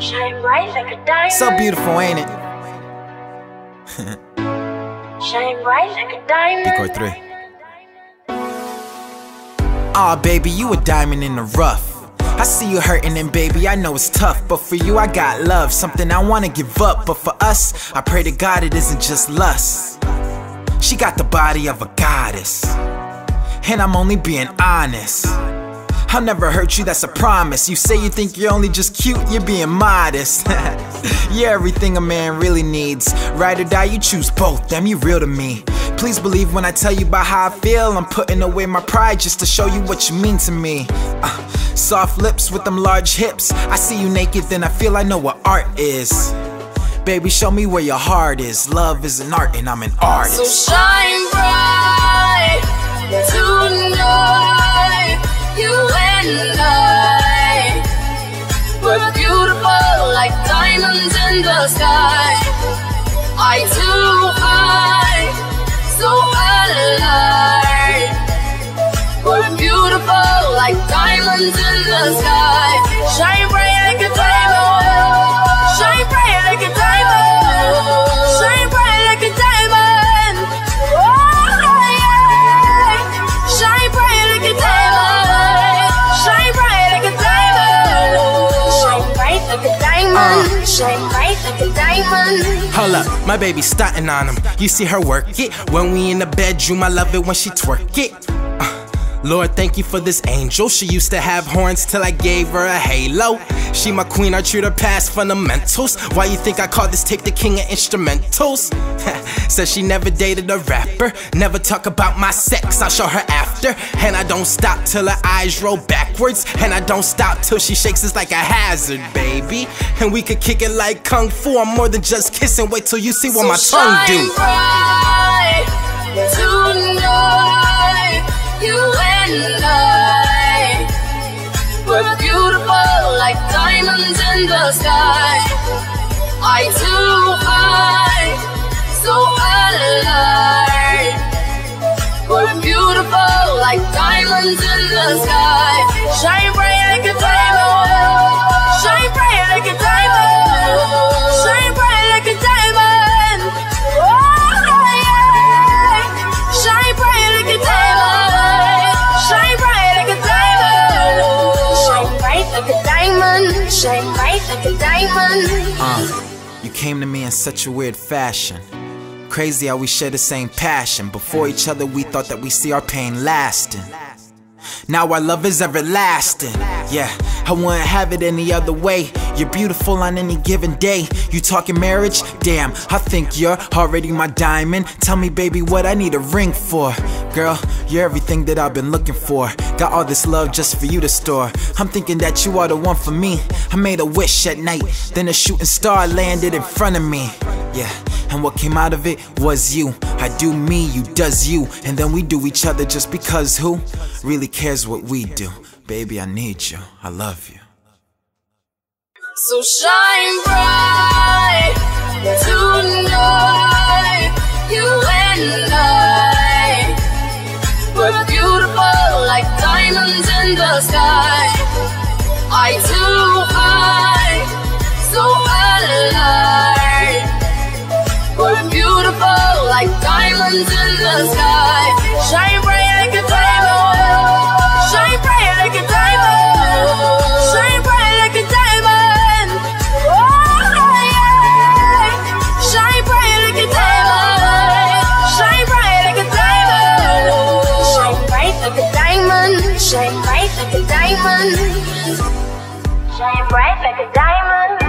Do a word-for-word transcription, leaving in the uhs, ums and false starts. Shine bright like a diamond. So beautiful, ain't it? Shine bright like a diamond. Record three. Aw, baby, you a diamond in the rough. I see you hurting and baby, I know it's tough. But for you, I got love, something I wanna give up. But for us, I pray to God it isn't just lust. She got the body of a goddess, and I'm only being honest. I'll never hurt you, that's a promise. You say you think you're only just cute, you're being modest. You're everything a man really needs. Ride or die, you choose both, damn you real to me. Please believe when I tell you about how I feel. I'm putting away my pride just to show you what you mean to me. uh, Soft lips with them large hips. I see you naked, then I feel I know what art is. Baby, show me where your heart is. Love is an art and I'm an artist. So shine bright tonight. You and I, we're beautiful like diamonds in the sky. I too high, so alive. We're beautiful like diamonds in the sky. Shine bright like a diamond. Shine bright like a diamond. Shine bright like a diamond. Oh yeah. Shine bright like a diamond. Uh, Shine bright like a diamond. Hold up, my baby's stunting on him. You see her work it. When we in the bedroom, I love it when she twerk it. uh, Lord, thank you for this angel. She used to have horns till I gave her a halo. She my queen, I treat her past fundamentals. Why you think I call this tape the king of instrumentals? Says she never dated a rapper. Never talk about my sex, I'll show her after. And I don't stop till her eyes roll backwards. And I don't stop till she shakes us like a hazard, baby. And we could kick it like Kung Fu. I'm more than just kissing, wait till you see what so my tongue do. Shine bright tonight, you and I. We're beautiful like diamonds in the sky. I too high, so alive. We're beautiful like diamonds in the sky. Shine bright like a diamond. Shine bright like a diamond. Shine bright like a diamond. Oh yeah. Shine bright like a diamond. Shine bright like a diamond. Shine bright like a diamond. Shine bright like a diamond. Uh, you came to me in such a weird fashion. Crazy how we share the same passion. Before each other we thought that we see our pain lasting. Now our love is everlasting. Yeah, I wouldn't have it any other way. You're beautiful on any given day. You talking marriage? Damn, I think you're already my diamond. Tell me baby what I need a ring for. Girl, you're everything that I've been looking for. Got all this love just for you to store. I'm thinking that you are the one for me. I made a wish at night, then a shooting star landed in front of me. Yeah, and what came out of it was you. I do me, you does you. And then we do each other just because who really cares what we do? Baby, I need you, I love you. So shine bright tonight, you and I. We're beautiful like diamonds in the sky. I too high, so alive. We're beautiful like diamonds in the sky. Shine bright like a diamond. Shine bright like a diamond. Shine bright like a diamond. Oh yeah. Shine bright like a diamond. Shine bright like a diamond. Shine bright like a diamond. Shine bright like a diamond. Shine bright like a diamond.